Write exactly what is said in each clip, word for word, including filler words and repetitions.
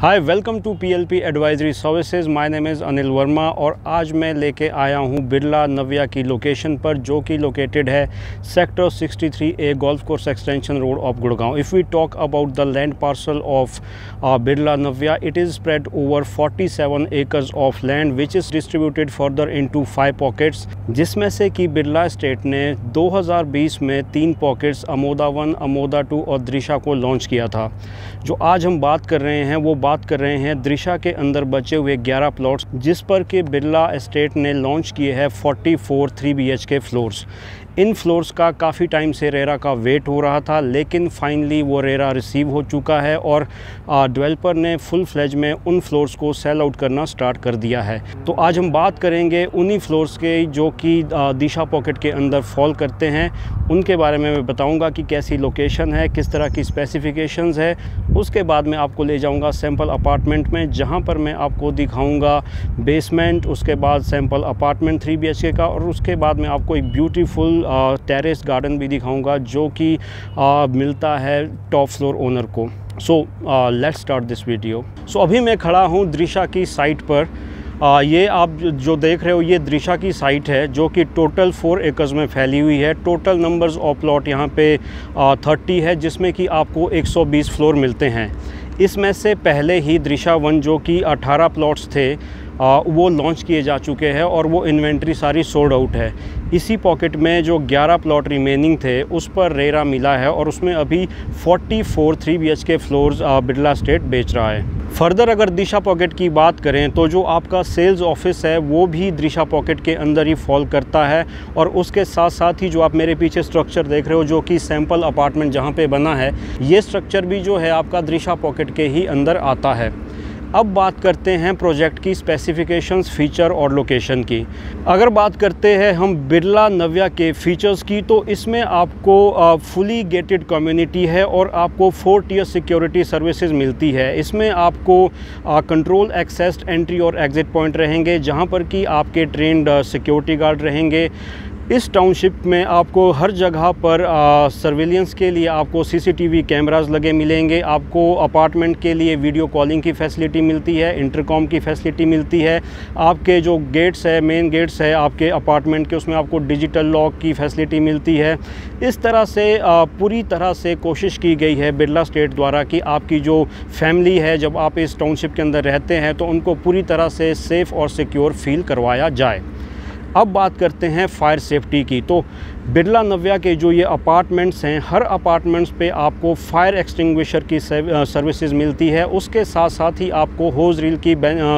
Hi, welcome to PLP advisory services. My name is Anil Verma और आज मैं लेके आया हूँ बिरला नव्या की लोकेशन पर, जो कि लोकेटेड है sector sixty three A golf course extension road of Gurgaon. If we talk about the land parcel of Birla Navya, it is spread over forty seven acres of land which is distributed further into five pockets, जिसमें से कि Birla estate ने दो हज़ार बीस में तीन pockets Amoda one, Amoda two और दृश्या को लॉन्च किया था। जो आज हम बात कर रहे हैं वो बात कर रहे हैं दृश्या के अंदर बचे हुए ग्यारह प्लॉट्स, जिस पर के बिरला एस्टेट ने लॉन्च किए हैं forty four three BHK floors. इन फ्लोर्स का काफ़ी टाइम से रेरा का वेट हो रहा था, लेकिन फाइनली वो रेरा रिसीव हो चुका है और डेवलपर ने फुल फ्लेज में उन फ्लोर्स को सेल आउट करना स्टार्ट कर दिया है। तो आज हम बात करेंगे उन्हीं फ्लोर्स के जो कि दिशा पॉकेट के अंदर फॉल करते हैं, उनके बारे में मैं बताऊंगा कि कैसी लोकेशन है, किस तरह की स्पेसिफिकेशंस है। उसके बाद में आपको ले जाऊँगा सैम्पल अपार्टमेंट में, जहाँ पर मैं आपको दिखाऊँगा बेसमेंट, उसके बाद sample apartment three B H K का, और उसके बाद में आपको एक ब्यूटीफुल टेरेस गार्डन भी दिखाऊंगा जो कि मिलता है टॉप फ्लोर ओनर को। So let's start this video. सो अभी मैं खड़ा हूँ दृश्या की साइट पर। आ, ये आप जो देख रहे हो ये दृश्या की साइट है जो कि टोटल फोर एकर्स में फैली हुई है। टोटल नंबर्स ऑफ प्लॉट यहाँ पे थर्टी है, जिसमें कि आपको एक सौ बीस फ्लोर मिलते हैं। इसमें से पहले ही दृश्या वन जो कि अठारह प्लॉट्स थे आ, वो लॉन्च किए जा चुके हैं और वो इन्वेंट्री सारी सोल्ड आउट है। इसी पॉकेट में जो ग्यारह प्लॉट रिमेनिंग थे उस पर रेरा मिला है और उसमें अभी forty four three BHK floors Birla estate बेच रहा है। फर्दर अगर दिशा पॉकेट की बात करें तो जो आपका सेल्स ऑफिस है वो भी दिशा पॉकेट के अंदर ही फॉल करता है, और उसके साथ साथ ही जो आप मेरे पीछे स्ट्रक्चर देख रहे हो जो कि सैम्पल अपार्टमेंट जहाँ पर बना है, ये स्ट्रक्चर भी जो है आपका दिशा पॉकेट के ही अंदर आता है। अब बात करते हैं प्रोजेक्ट की स्पेसिफिकेशंस, फ़ीचर और लोकेशन की। अगर बात करते हैं हम बिरला नव्या के फ़ीचर्स की, तो इसमें आपको फुली गेटेड कम्युनिटी है और आपको फोर टियर सिक्योरिटी सर्विसेज मिलती है। इसमें आपको कंट्रोल एक्सेस एंट्री और एग्ज़िट पॉइंट रहेंगे, जहां पर कि आपके ट्रेन्ड सिक्योरिटी गार्ड रहेंगे। इस टाउनशिप में आपको हर जगह पर सर्विलियंस के लिए आपको सीसीटीवी कैमरास लगे मिलेंगे। आपको अपार्टमेंट के लिए वीडियो कॉलिंग की फैसिलिटी मिलती है, इंटरकॉम की फैसिलिटी मिलती है। आपके जो गेट्स है, मेन गेट्स है आपके अपार्टमेंट के, उसमें आपको डिजिटल लॉक की फैसिलिटी मिलती है। इस तरह से आ, पूरी तरह से कोशिश की गई है बिरला स्टेट द्वारा कि आपकी जो फैमिली है जब आप इस टाउनशिप के अंदर रहते हैं तो उनको पूरी तरह से सेफ़ और सिक्योर फील करवाया जाए। अब बात करते हैं फायर सेफ्टी की। तो बिरला नव्या के जो ये अपार्टमेंट्स हैं, हर अपार्टमेंट्स पे आपको फायर एक्सटिंग्विशर की सर्विसेज मिलती है। उसके साथ साथ ही आपको होज रील की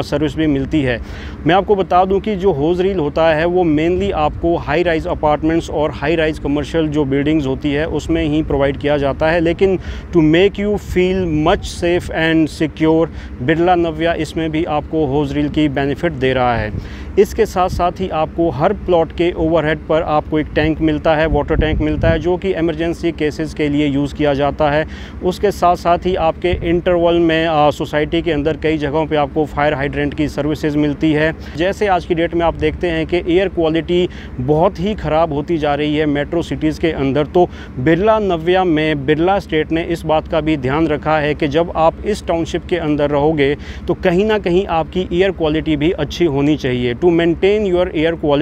सर्विस भी मिलती है। मैं आपको बता दूं कि जो होज रील होता है वो मेनली आपको हाई राइज अपार्टमेंट्स और हाई राइज कमर्शियल जो बिल्डिंग्स होती है उसमें ही प्रोवाइड किया जाता है, लेकिन to make you feel much safe and secure Birla Navya इसमें भी आपको होज रील की बेनिफिट दे रहा है। इसके साथ साथ ही आपको हर प्लॉट के ओवरहेड पर आपको एक टैंक मिलता है, वाटर टैंक मिलता है, जो कि इमरजेंसी केसेस के लिए यूज़ किया जाता है। उसके साथ साथ ही आपके इंटरवल में सोसाइटी के अंदर कई जगहों पे आपको फायर हाइड्रेंट की सर्विसेज मिलती है। जैसे आज की डेट में आप देखते हैं कि एयर क्वालिटी बहुत ही ख़राब होती जा रही है मेट्रो सिटीज़ के अंदर, तो बिरला नव्या में बिरला एस्टेट ने इस बात का भी ध्यान रखा है कि जब आप इस टाउनशिप के अंदर रहोगे तो कहीं ना कहीं आपकी एयर क्वालिटी भी अच्छी होनी चाहिए। To maintain your air quality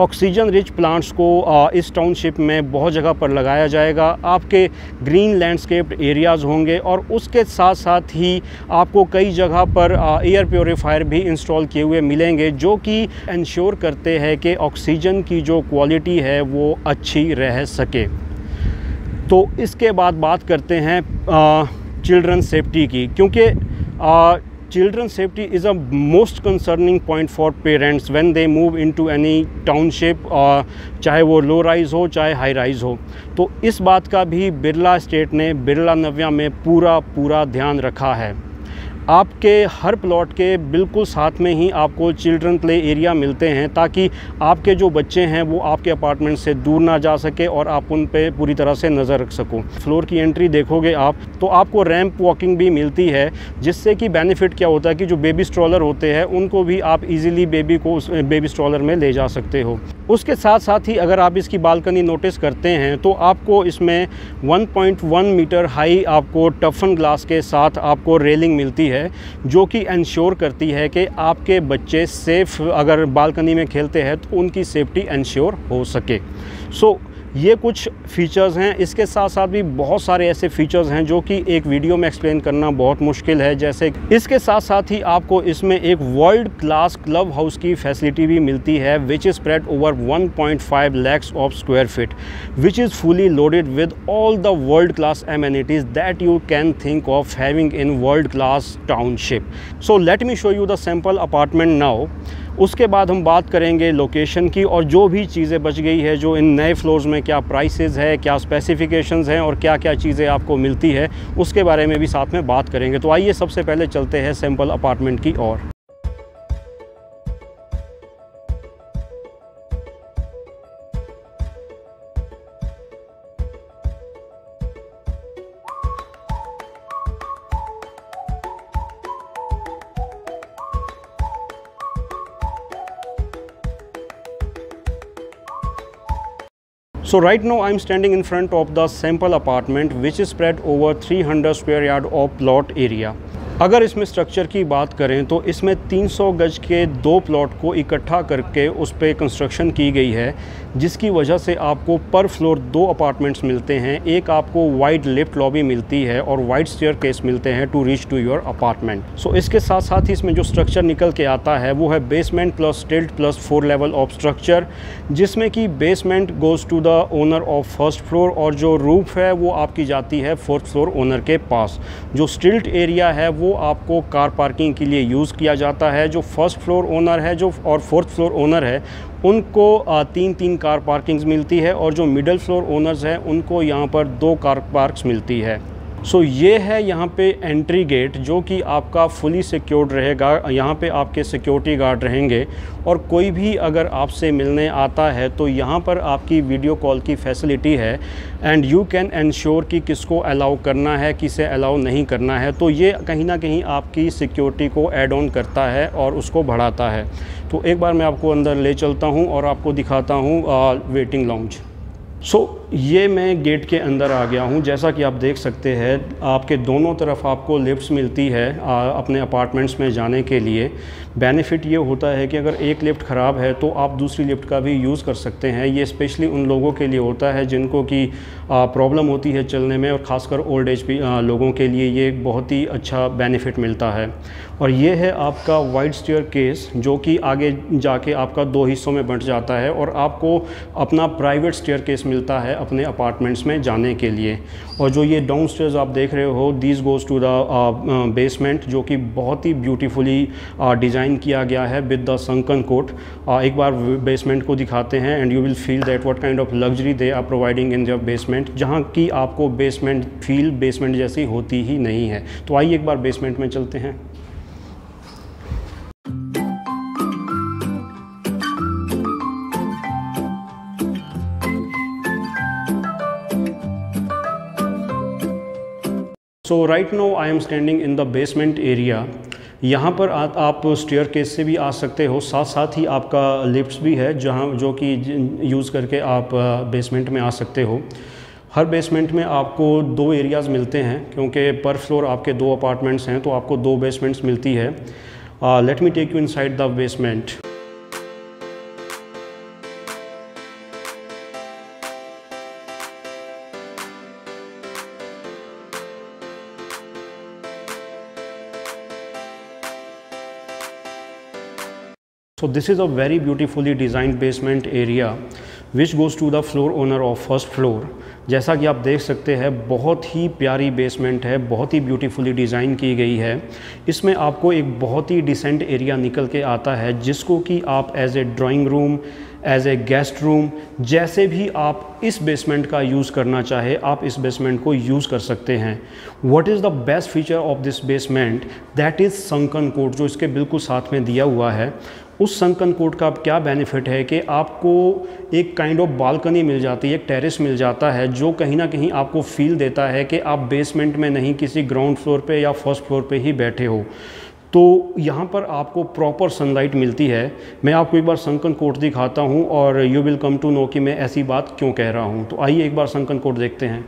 oxygen rich plants को इस टाउनशिप में बहुत जगह पर लगाया जाएगा। आपके ग्रीन लैंडस्केप्ड एरियाज़ होंगे और उसके साथ साथ ही आपको कई जगह पर एयर प्योरीफायर भी इंस्टॉल किए हुए मिलेंगे, जो कि इंश्योर करते हैं कि ऑक्सीजन की जो क्वालिटी है वो अच्छी रह सके। तो इसके बाद बात करते हैं चिल्ड्रन सेफ्टी की, क्योंकि Children's safety is a most concerning point for parents when they move into any township, uh, चाहे वो लो राइज हो चाहे हाई राइज हो। तो इस बात का भी बिरला एस्टेट ने बिरला नव्या में पूरा पूरा ध्यान रखा है। आपके हर प्लॉट के बिल्कुल साथ में ही आपको चिल्ड्रन प्ले एरिया मिलते हैं, ताकि आपके जो बच्चे हैं वो आपके अपार्टमेंट से दूर ना जा सके और आप उन पे पूरी तरह से नज़र रख सको। फ्लोर की एंट्री देखोगे आप तो आपको रैंप वॉकिंग भी मिलती है, जिससे कि बेनिफिट क्या होता है कि जो बेबी स्ट्रॉलर होते हैं उनको भी आप इजीली बेबी को बेबी स्ट्रॉलर में ले जा सकते हो। उसके साथ साथ ही अगर आप इसकी बालकनी नोटिस करते हैं तो आपको इसमें one point one meter high आपको टफन ग्लास के साथ आपको रेलिंग मिलती है, जो कि इंश्योर करती है कि आपके बच्चे सेफ़ अगर बालकनी में खेलते हैं तो उनकी सेफ्टी इंश्योर हो सके। सो ये कुछ फ़ीचर्स हैं। इसके साथ साथ भी बहुत सारे ऐसे फ़ीचर्स हैं जो कि एक वीडियो में एक्सप्लेन करना बहुत मुश्किल है। जैसे इसके साथ साथ ही आपको इसमें एक वर्ल्ड क्लास क्लब हाउस की फैसिलिटी भी मिलती है, which is spread over one point five lakhs of square feet, which is fully loaded with all the world class amenities that you can think of having in world class township. So let me show you the sample apartment now. उसके बाद हम बात करेंगे location की और जो भी चीज़ें बच गई है, जो इन नए फ्लोर्स में क्या प्राइसेस है, क्या स्पेसिफिकेशंस हैं और क्या क्या चीज़ें आपको मिलती है, उसके बारे में भी साथ में बात करेंगे। तो आइए सबसे पहले चलते हैं सैंपल अपार्टमेंट की ओर। So right now I am standing in front of the sample apartment which is spread over three hundred square yard of plot area। अगर इसमें स्ट्रक्चर की बात करें तो इसमें तीन सौ गज के दो प्लॉट को इकट्ठा करके उस पर कंस्ट्रक्शन की गई है, जिसकी वजह से आपको पर फ्लोर दो अपार्टमेंट्स मिलते हैं। एक आपको वाइड लिफ्ट लॉबी मिलती है और वाइड स्टेयरकेस मिलते हैं to reach to your apartment. So इसके साथ साथ ही इसमें जो स्ट्रक्चर निकल के आता है वो है basement plus stilt plus four level of structure, जिसमें कि basement goes to the owner of first floor और जो रूफ है वो आपकी जाती है फोर्थ फ्लोर ओनर के पास। जो स्टिल्ट एरिया है वो आपको कार पार्किंग के लिए यूज़ किया जाता है। जो फर्स्ट फ्लोर ओनर है जो और फोर्थ फ्लोर ओनर है उनको तीन तीन कार पार्किंग्स मिलती है और जो मिडिल फ्लोर ओनर्स हैं उनको यहाँ पर दो कार पार्क्स मिलती है। सो so, ये है यहाँ पे एंट्री गेट जो कि आपका फुली सिक्योर्ड रहेगा। यहाँ पे आपके सिक्योरिटी गार्ड रहेंगे और कोई भी अगर आपसे मिलने आता है तो यहाँ पर आपकी वीडियो कॉल की फैसिलिटी है एंड यू कैन इंश्योर कि किसको अलाउ करना है, किसे अलाउ नहीं करना है। तो ये कहीं ना कहीं आपकी सिक्योरिटी को ऐड ऑन करता है और उसको बढ़ाता है। तो एक बार मैं आपको अंदर ले चलता हूँ और आपको दिखाता हूँ वेटिंग लाउंज। सो so, ये मैं गेट के अंदर आ गया हूँ। जैसा कि आप देख सकते हैं आपके दोनों तरफ आपको लिफ्ट्स मिलती है आ, अपने अपार्टमेंट्स में जाने के लिए। बेनिफिट ये होता है कि अगर एक लिफ्ट ख़राब है तो आप दूसरी लिफ्ट का भी यूज़ कर सकते हैं। ये स्पेशली उन लोगों के लिए होता है जिनको कि प्रॉब्लम होती है चलने में और ख़ासकर ओल्ड एज भी आ, लोगों के लिए ये बहुत ही अच्छा बेनिफिट मिलता है। और ये है आपका वाइड स्टेयरकेस जो कि आगे जाके आपका दो हिस्सों में बंट जाता है और आपको अपना प्राइवेट स्टेयरकेस मिलता है अपने अपार्टमेंट्स में जाने के लिए। और जो ये डाउनस्टेयर्स आप देख रहे हो this goes to the basement जो कि बहुत ही ब्यूटीफुली डिज़ाइन किया गया है विद द संकन कोट। एक बार बेसमेंट को दिखाते हैं and you will feel that what kind of luxury they are providing in their basement, जहाँ की आपको बेसमेंट फील बेसमेंट जैसी होती ही नहीं है। तो आइए एक बार बेसमेंट में चलते हैं। So right now I am standing in the basement area. यहाँ पर आ, आप स्टेयरकेस से भी आ सकते हो, साथ साथ ही आपका लिफ्ट्स भी है जहाँ जो कि यूज़ करके आप बेसमेंट में आ सकते हो। हर बेसमेंट में आपको दो एरियाज़ मिलते हैं क्योंकि पर फ्लोर आपके दो अपार्टमेंट्स हैं तो आपको दो बेसमेंट्स मिलती है। Let me take you inside the basement. So this is a very beautifully designed basement area which goes to the floor owner of first floor। जैसा कि आप देख सकते हैं बहुत ही प्यारी बेसमेंट है, बहुत ही ब्यूटीफुली डिज़ाइन की गई है। इसमें आपको एक बहुत ही डिसेंट एरिया निकल के आता है जिसको कि आप as a drawing room, as a guest room, जैसे भी आप इस बेसमेंट का यूज़ करना चाहे आप इस बेसमेंट को यूज़ कर सकते हैं। What is the best feature of this basement that is sunken court जो इसके बिल्कुल साथ में दिया हुआ है। उस संकन कोट का क्या बेनिफिट है कि आपको एक काइंड ऑफ बालकनी मिल जाती है, एक टेरेस मिल जाता है जो कहीं ना कहीं आपको फील देता है कि आप बेसमेंट में नहीं किसी ग्राउंड फ्लोर पे या फर्स्ट फ्लोर पे ही बैठे हो। तो यहाँ पर आपको प्रॉपर सनलाइट मिलती है। मैं आपको एक बार संकन कोट दिखाता हूँ और you will come to know कि मैं ऐसी बात क्यों कह रहा हूँ। तो आइए एक बार संकन कोट देखते हैं।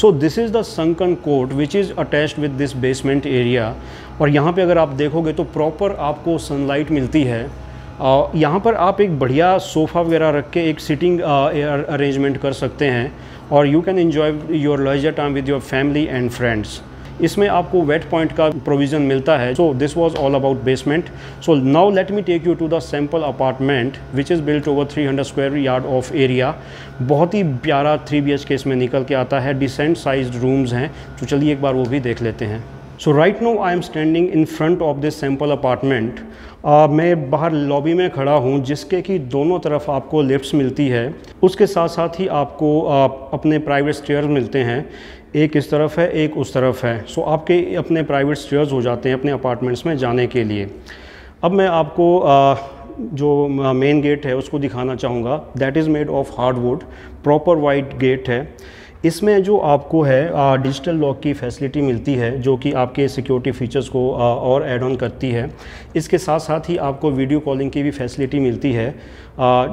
So this is the sunken court which is attached with this basement area. और यहाँ पे अगर आप देखोगे तो प्रॉपर आपको सनलाइट मिलती है। uh, यहाँ पर आप एक बढ़िया सोफ़ा वगैरह रख के एक सिटिंग अरेंजमेंट uh, कर सकते हैं और you can enjoy your leisure time with your family and friends. इसमें आपको वेट पॉइंट का प्रोविज़न मिलता है। So this was all about basement. So now let me take you to the sample apartment which is built over three hundred square yard of area. बहुत ही प्यारा three B H के इसमें निकल के आता है, डिसेंट साइज्ड रूम्स हैं। तो चलिए एक बार वो भी देख लेते हैं। So right now I am standing in front of this sample apartment. मैं बाहर लॉबी में खड़ा हूँ जिसके कि दोनों तरफ आपको लिफ्ट्स मिलती है। उसके साथ साथ ही आपको आप अपने प्राइवेट स्टेयर्स मिलते हैं, एक इस तरफ है एक उस तरफ है। सो आपके अपने प्राइवेट स्टेयर्स हो जाते हैं अपने अपार्टमेंट्स में जाने के लिए। अब मैं आपको आ, जो मेन गेट है उसको दिखाना चाहूँगा। That is made of hardwood, proper white gate है। इसमें जो आपको है डिजिटल लॉक की फैसिलिटी मिलती है जो कि आपके सिक्योरिटी फीचर्स को आ, और ऐड ऑन करती है। इसके साथ साथ ही आपको वीडियो कॉलिंग की भी फैसिलिटी मिलती है आ,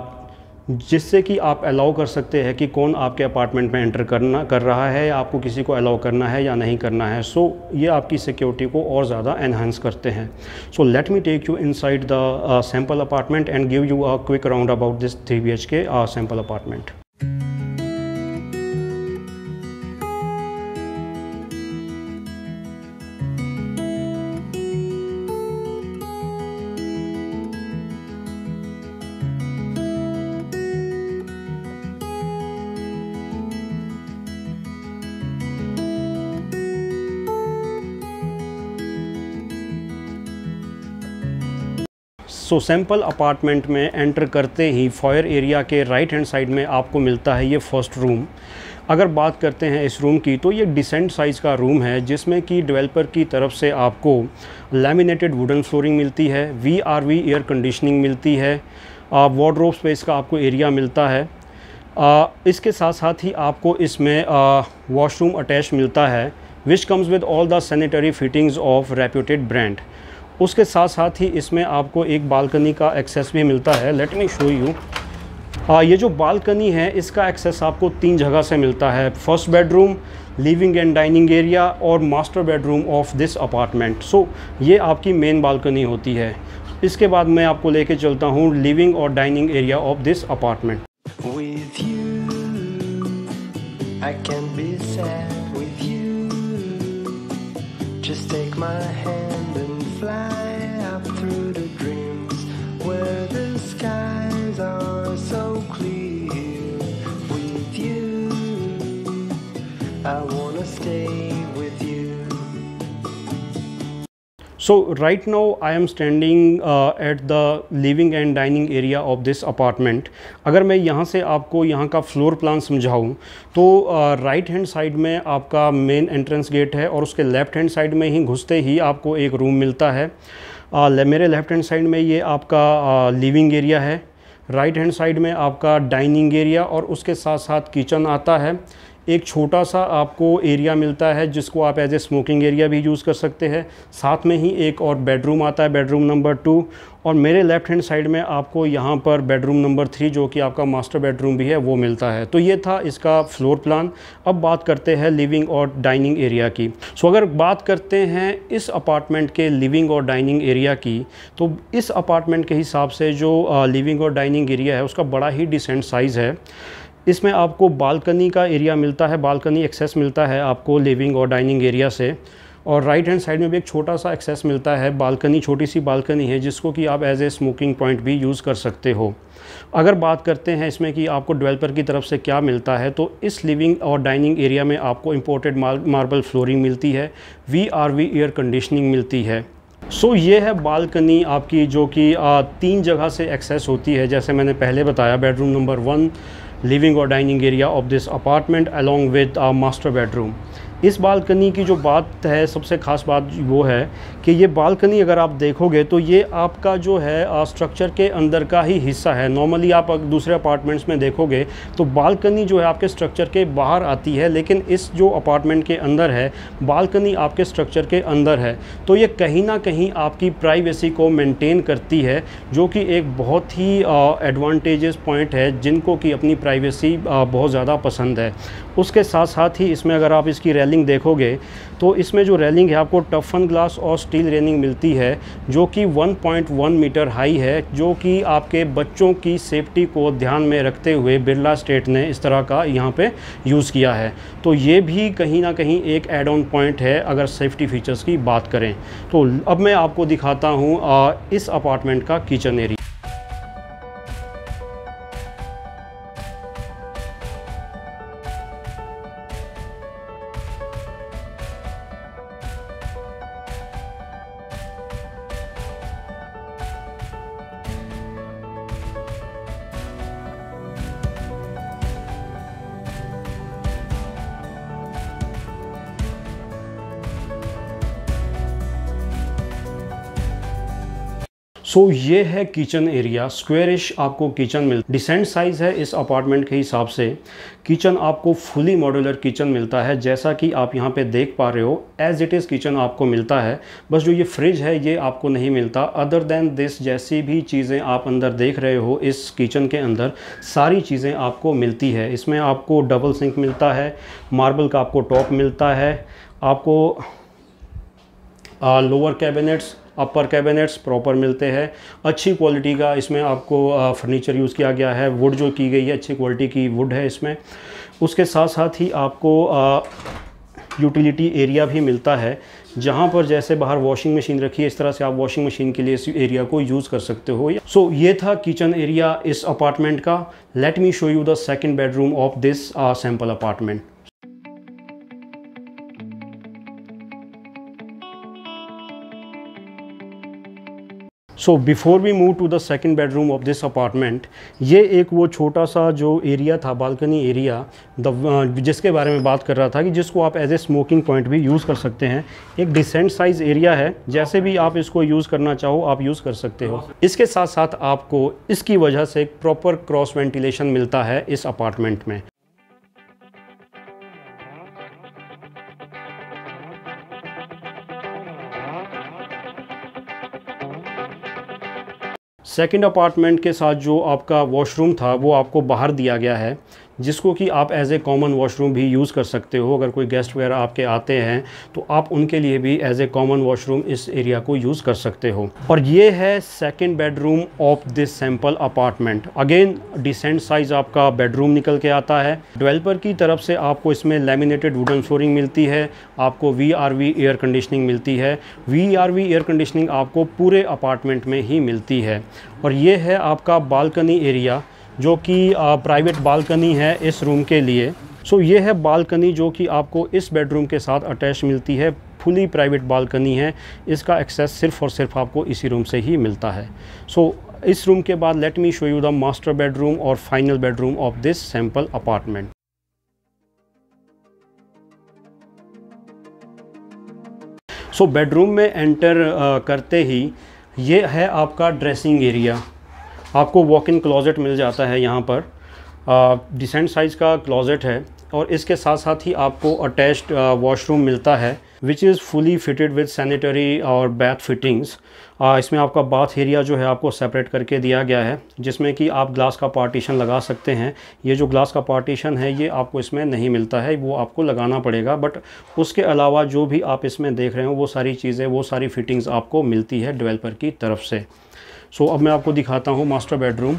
जिससे कि आप अलाउ कर सकते हैं कि कौन आपके अपार्टमेंट में एंटर करना कर रहा है, आपको किसी को अलाउ करना है या नहीं करना है। सो so, ये आपकी सिक्योरिटी को और ज़्यादा एनहांस करते हैं। So let me take you inside the sample apartment and give you a quick round about this three B H K sample apartment. So sample apartment में एंटर करते ही फॉयर एरिया के right hand side में आपको मिलता है ये first room. अगर बात करते हैं इस रूम की तो ये डिसेंट साइज़ का रूम है जिसमें कि डेवलपर की तरफ से आपको लैमिनेटेड वुडन फ्लोरिंग मिलती है, V R V air conditioning मिलती है, वार्डरोब स्पेस का आपको एरिया मिलता है। आ, इसके साथ साथ ही आपको इसमें वॉशरूम अटैच मिलता है which comes with all the sanitary fittings of reputed brand. उसके साथ साथ ही इसमें आपको एक बालकनी का एक्सेस भी मिलता है। Let me show you. हाँ, ये जो बालकनी है इसका एक्सेस आपको तीन जगह से मिलता है, first bedroom, living and dining area और master bedroom of this apartment. So ये आपकी मेन बालकनी होती है। इसके बाद मैं आपको लेके चलता हूँ लिविंग और dining area of this apartment. So right now I am standing uh, at the living and dining area of this apartment. अगर मैं यहाँ से आपको यहाँ का फ्लोर प्लान समझाऊँ तो राइट हैंड साइड में आपका मेन एंट्रेंस गेट है और उसके लेफ़्ट हैंड साइड में ही घुसते ही आपको एक रूम मिलता है। uh, ले, मेरे लेफ़्ट हैंड साइड में ये आपका लिविंग uh, एरिया है, राइट हैंड साइड में आपका डाइनिंग एरिया और उसके साथ साथ किचन आता है। एक छोटा सा आपको एरिया मिलता है जिसको आप एज ए स्मोकिंग एरिया भी यूज़ कर सकते हैं। साथ में ही एक और बेडरूम आता है, बेडरूम नंबर टू। और मेरे लेफ़्ट हैंड साइड में आपको यहाँ पर बेडरूम नंबर थ्री जो कि आपका मास्टर बेडरूम भी है वो मिलता है। तो ये था इसका फ्लोर प्लान। अब बात करते हैं लिविंग और डाइनिंग एरिया की। सो अगर बात करते हैं इस अपार्टमेंट के लिविंग और डाइनिंग एरिया की तो इस अपार्टमेंट के हिसाब से जो लिविंग और डाइनिंग एरिया है उसका बड़ा ही डिसेंट साइज़ है। इसमें आपको बालकनी का एरिया मिलता है, बालकनी एक्सेस मिलता है आपको लिविंग और डाइनिंग एरिया से। और राइट हैंड साइड में भी एक छोटा सा एक्सेस मिलता है, बालकनी छोटी सी बालकनी है जिसको कि आप एज ए स्मोकिंग पॉइंट भी यूज़ कर सकते हो। अगर बात करते हैं इसमें कि आपको डेवलपर की तरफ से क्या मिलता है तो इस लिविंग और डाइनिंग एरिया में आपको इम्पोर्टेड मार्बल फ्लोरिंग मिलती है, V R V air conditioning मिलती है। सो so, ये है बालकनी आपकी जो कि तीन जगह से एक्सेस होती है जैसे मैंने पहले बताया, बेडरूम नंबर वन, लिविंग और dining area of this apartment along with a master bedroom. इस बालकनी की जो बात है, सबसे ख़ास बात वो है कि ये बालकनी अगर आप देखोगे तो ये आपका जो है स्ट्रक्चर के अंदर का ही हिस्सा है। नॉर्मली आप दूसरे अपार्टमेंट्स में देखोगे तो बालकनी जो है आपके स्ट्रक्चर के बाहर आती है, लेकिन इस जो अपार्टमेंट के अंदर है बालकनी आपके स्ट्रक्चर के अंदर है। तो ये कहीं ना कहीं आपकी प्राइवेसी को मेंटेन करती है, जो कि एक बहुत ही एडवांटेजेस पॉइंट है जिनको कि अपनी प्राइवेसी बहुत ज़्यादा पसंद है। उसके साथ साथ ही इसमें अगर आप इसकी रेलिंग देखोगे तो इसमें जो रेलिंग है आपको टफन ग्लास और स्टील रेलिंग मिलती है जो कि one point one meter high है, जो कि आपके बच्चों की सेफ्टी को ध्यान में रखते हुए बिरला एस्टेट ने इस तरह का यहाँ पे यूज़ किया है। तो ये भी कहीं ना कहीं एक एड ऑन पॉइंट है अगर सेफ्टी फीचर्स की बात करें। तो अब मैं आपको दिखाता हूँ इस अपार्टमेंट का किचन एरिया। सो so, ये है किचन एरिया। स्क्वेरिश आपको किचन मिल डिसेंट साइज़ है इस अपार्टमेंट के हिसाब से। किचन आपको फुली मॉड्यूलर किचन मिलता है, जैसा कि आप यहाँ पे देख पा रहे हो एज इट इज़ किचन आपको मिलता है। बस जो ये फ्रिज है ये आपको नहीं मिलता। अदर देन दिस जैसी भी चीज़ें आप अंदर देख रहे हो इस किचन के अंदर सारी चीज़ें आपको मिलती है। इसमें आपको डबल सिंक मिलता है, मार्बल का आपको टॉप मिलता है, आपको lower cabinets upper cabinets proper मिलते हैं। अच्छी क्वालिटी का इसमें आपको फर्नीचर यूज़ किया गया है, वुड जो की गई है अच्छी क्वालिटी की वुड है इसमें। उसके साथ साथ ही आपको आ, यूटिलिटी एरिया भी मिलता है, जहाँ पर जैसे बाहर वॉशिंग मशीन रखी है इस तरह से आप वॉशिंग मशीन के लिए इस एरिया को यूज़ कर सकते हो। सो so, ये था किचन एरिया इस अपार्टमेंट का। Let me show you the second bedroom of this sample apartment. So before we move to the second bedroom of this apartment, ये एक वो छोटा सा जो एरिया था बालकनी एरिया द जिसके बारे में बात कर रहा था कि जिसको आप एज ए स्मोकिंग पॉइंट भी यूज़ कर सकते हैं। एक डिसेंट साइज़ एरिया है, जैसे भी आप इसको यूज़ करना चाहो आप यूज़ कर सकते हो। इसके साथ साथ आपको इसकी वजह से एक प्रॉपर क्रॉस वेंटिलेशन मिलता है इस अपार्टमेंट में। सेकेंड अपार्टमेंट के साथ जो आपका वॉशरूम था वो आपको बाहर दिया गया है, जिसको कि आप एज ए कॉमन वॉशरूम भी यूज़ कर सकते हो। अगर कोई गेस्ट वगैरह आपके आते हैं तो आप उनके लिए भी एज ए कॉमन वॉशरूम इस एरिया को यूज़ कर सकते हो। और ये है second bedroom of this sample apartment. Again decent size आपका बेडरूम निकल के आता है। डेवलपर की तरफ से आपको इसमें लेमिनेटेड वुडन फ्लोरिंग मिलती है, आपको V R V air conditioning मिलती है। V R V air conditioning आपको पूरे अपार्टमेंट में ही मिलती है। और ये है आपका बालकनी एरिया जो कि प्राइवेट बालकनी है इस रूम के लिए। सो ये है बालकनी जो कि आपको इस बेडरूम के साथ अटैच मिलती है, फुली प्राइवेट बालकनी है। इसका एक्सेस सिर्फ और सिर्फ आपको इसी रूम से ही मिलता है। सो इस रूम के बाद let me show you the master bedroom और final bedroom of this sample apartment. So bedroom में एंटर करते ही ये है आपका ड्रेसिंग एरिया। आपको वॉक इन क्लोज़ेट मिल जाता है यहाँ पर, डिसेंट साइज़ का क्लोज़ेट है। और इसके साथ साथ ही आपको अटैच्ड वॉशरूम मिलता है which is fully fitted with sanitary और बाथ फिटिंग्स। इसमें आपका बाथ एरिया जो है आपको सेपरेट करके दिया गया है, जिसमें कि आप ग्लास का पार्टीशन लगा सकते हैं। ये जो ग्लास का पार्टीशन है ये आपको इसमें नहीं मिलता है, वो आपको लगाना पड़ेगा। बट उसके अलावा जो भी आप इसमें देख रहे हो वो सारी चीज़ें वो सारी फिटिंग्स आपको मिलती है डेवलपर की तरफ से। सो so, अब मैं आपको दिखाता हूँ master bedroom.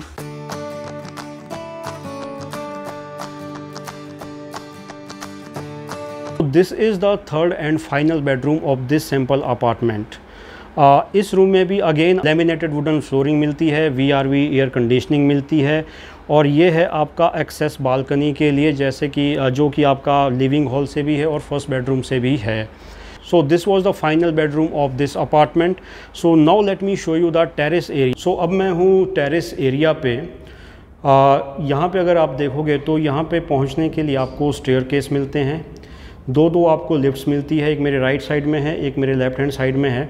This is the third and final bedroom of this sample apartment. इस रूम में भी अगेन लेमिनेटेड वुडन फ्लोरिंग मिलती है, V R V air conditioning मिलती है। और ये है आपका एक्सेस बालकनी के लिए, जैसे कि जो कि आपका लिविंग हॉल से भी है और फर्स्ट बेडरूम से भी है। So this was the final bedroom of this apartment. So now let me show you the terrace area. So अब मैं हूँ terrace area पे। यहाँ पे अगर आप देखोगे तो यहाँ पे पहुँचने के लिए आपको स्टेयरकेस मिलते हैं, दो दो आपको लिफ्ट्स मिलती है, एक मेरे राइट साइड में है, एक मेरे लेफ्ट हैंड साइड में है।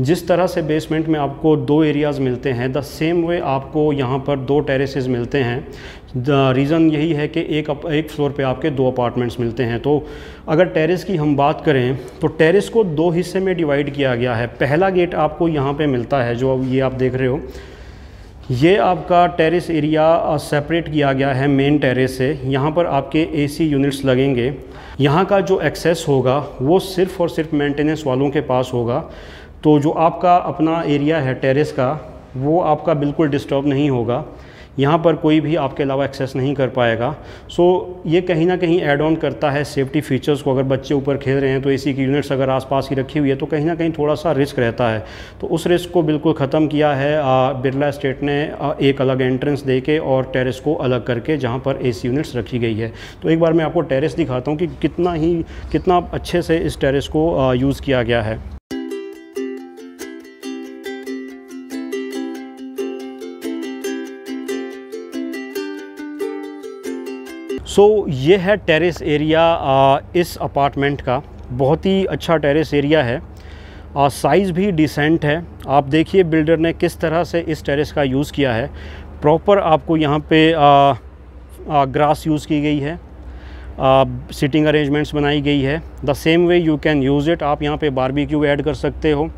जिस तरह से बेसमेंट में आपको दो एरियाज़ मिलते हैं, द सेम वे आपको यहाँ पर दो टेरेसेस मिलते हैं। द रीज़न यही है कि एक अप, एक फ्लोर पे आपके दो अपार्टमेंट्स मिलते हैं। तो अगर टेरेस की हम बात करें तो टेरेस को दो हिस्से में डिवाइड किया गया है। पहला गेट आपको यहाँ पर मिलता है, जो ये आप देख रहे हो, ये आपका टेरेस एरिया सेपरेट किया गया है मेन टेरेस से। यहाँ पर आपके एसी यूनिट्स लगेंगे। यहाँ का जो एक्सेस होगा वो सिर्फ़ और सिर्फ मेंटेनेंस वालों के पास होगा। तो जो आपका अपना एरिया है टेरेस का, वो आपका बिल्कुल डिस्टर्ब नहीं होगा, यहाँ पर कोई भी आपके अलावा एक्सेस नहीं कर पाएगा। सो ये कहीं ना कहीं ऐड ऑन करता है सेफ्टी फीचर्स को। अगर बच्चे ऊपर खेल रहे हैं तो एसी की यूनिट्स अगर आसपास ही रखी हुई है तो कहीं ना कहीं थोड़ा सा रिस्क रहता है, तो उस रिस्क को बिल्कुल ख़त्म किया है बिरला एस्टेट ने, एक अलग एंट्रेंस दे के और टेरेस को अलग करके जहाँ पर एसी यूनिट्स रखी गई है। तो एक बार मैं आपको टेरेस दिखाता हूँ कि कितना ही कितना अच्छे से इस टेरेस को यूज़ किया गया है। सो so, ये है टेरेस एरिया इस अपार्टमेंट का। बहुत ही अच्छा टेरेस एरिया है, साइज़ भी डिसेंट है। आप देखिए बिल्डर ने किस तरह से इस टेरेस का यूज़ किया है। प्रॉपर आपको यहाँ पे आ, आ, ग्रास यूज़ की गई है, सिटिंग अरेंजमेंट्स बनाई गई है। The same way you can use it, आप यहाँ पे बारबेक्यू ऐड कर सकते हो।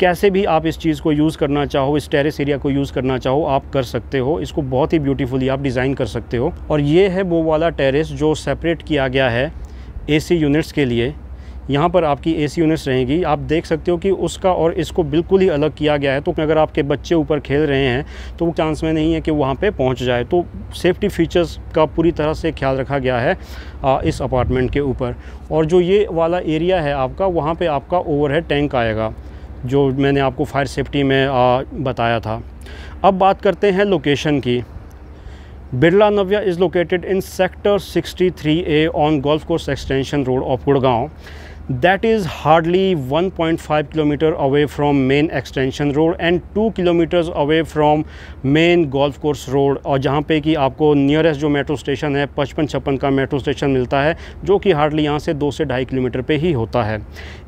कैसे भी आप इस चीज़ को यूज़ करना चाहो, इस टेरेस एरिया को यूज़ करना चाहो, आप कर सकते हो। इसको बहुत ही ब्यूटीफुली आप डिज़ाइन कर सकते हो। और ये है वो वाला टेरेस जो सेपरेट किया गया है एसी यूनिट्स के लिए। यहाँ पर आपकी एसी यूनिट्स रहेंगी। आप देख सकते हो कि उसका और इसको बिल्कुल ही अलग किया गया है। तो अगर आपके बच्चे ऊपर खेल रहे हैं तो चांस में नहीं है कि वहाँ पे पहुँच जाए। तो सेफ्टी फीचर्स का पूरी तरह से ख्याल रखा गया है आ, इस अपार्टमेंट के ऊपर। और जो ये वाला एरिया है आपका, वहाँ पर आपका ओवरहेड टैंक आएगा, जो मैंने आपको फायर सेफ्टी में आ, बताया था। अब बात करते हैं लोकेशन की। Birla Navya is located in sector sixty three A on golf course extension road of Gurgaon. That is hardly one point five kilometer away from main extension road and two kilometers away from main golf course road, और जहाँ पे कि आपको nearest जो metro station है पचपन छप्पन का मेट्रो स्टेशन मिलता है, जो कि हार्डली यहाँ से दो से ढाई किलोमीटर पे ही होता है।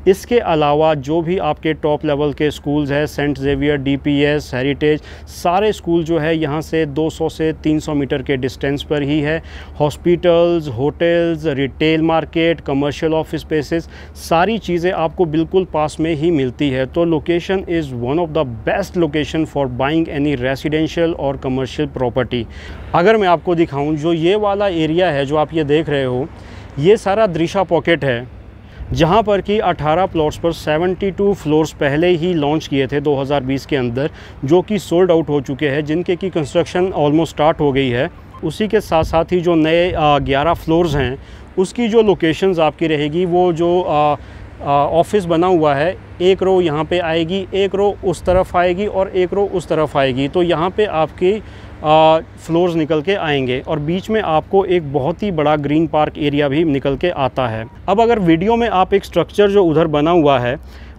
इसके अलावा जो भी आपके टॉप लेवल के स्कूल्स हैं, Saint Xavier, D P S, Heritage, सारे स्कूल जो है यहाँ से दो सौ से तीन सौ मीटर के डिस्टेंस पर ही है। Hospitals, hotels, retail market, commercial office spaces, सारी चीज़ें आपको बिल्कुल पास में ही मिलती है। तो location is one of the best location for buying any residential और कमर्शियल प्रॉपर्टी। अगर मैं आपको दिखाऊं, जो ये वाला एरिया है जो आप ये देख रहे हो, ये सारा दृश्या पॉकेट है, जहाँ पर कि अठारह प्लॉट्स पर बहत्तर फ्लोर्स पहले ही लॉन्च किए थे दो हज़ार बीस के अंदर, जो कि सोल्ड आउट हो चुके हैं, जिनके की कंस्ट्रक्शन ऑलमोस्ट स्टार्ट हो गई है। उसी के साथ साथ ही जो नए ग्यारह फ्लोर्स हैं उसकी जो लोकेशंस आपकी रहेगी, वो जो ऑफिस बना हुआ है, एक रो यहाँ पे आएगी, एक रो उस तरफ आएगी और एक रो उस तरफ आएगी। तो यहाँ पे आपकी फ्लोर्स निकल के आएंगे और बीच में आपको एक बहुत ही बड़ा ग्रीन पार्क एरिया भी निकल के आता है। अब अगर वीडियो में आप एक स्ट्रक्चर जो उधर बना हुआ है,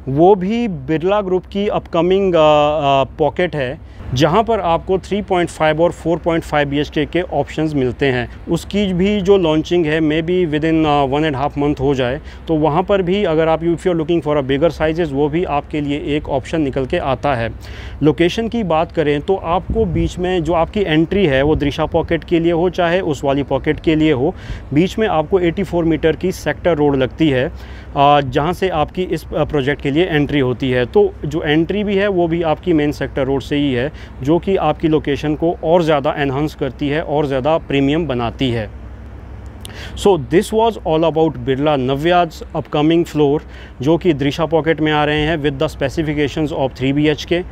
वो भी बिरला ग्रुप की अपकमिंग पॉकेट है, जहाँ पर आपको थ्री पॉइंट फाइव और फोर पॉइंट फाइव बीएचके के ऑप्शंस मिलते हैं। उसकी भी जो लॉन्चिंग है may be with in one and half month हो जाए, तो वहाँ पर भी अगर आप if you are looking for a bigger sizes, वो भी आपके लिए एक ऑप्शन निकल के आता है। लोकेशन की बात करें तो आपको बीच में जो आपकी एंट्री है वो दृश्या पॉकेट के लिए हो चाहे उस वाली पॉकेट के लिए हो, बीच में आपको एटी फोर मीटर की सेक्टर रोड लगती है, जहाँ से आपकी इस प्रोजेक्ट के लिए एंट्री होती है। तो जो एंट्री भी है वो भी आपकी मेन सेक्टर रोड से ही है, जो कि आपकी लोकेशन को और ज़्यादा एनहांस करती है और ज़्यादा प्रीमियम बनाती है। So this was all about Birla Navya's upcoming floor, जो कि दृश्या पॉकेट में आ रहे हैं with the specifications of three B H K.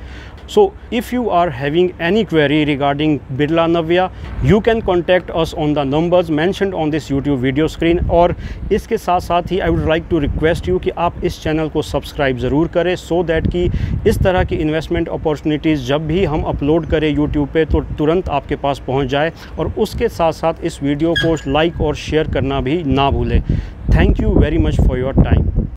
So if you are having any query regarding Birla Navya, you can contact us on the numbers mentioned on this YouTube video screen। और इसके साथ साथ ही I would like to request you कि आप इस channel को subscribe ज़रूर करें, so that कि इस तरह की इन्वेस्टमेंट अपॉर्चुनिटीज़ जब भी हम अपलोड करें YouTube पे तो तुरंत आपके पास पहुंच जाए। और उसके साथ साथ इस वीडियो को लाइक और शेयर करना भी ना भूलें। Thank you very much for your time.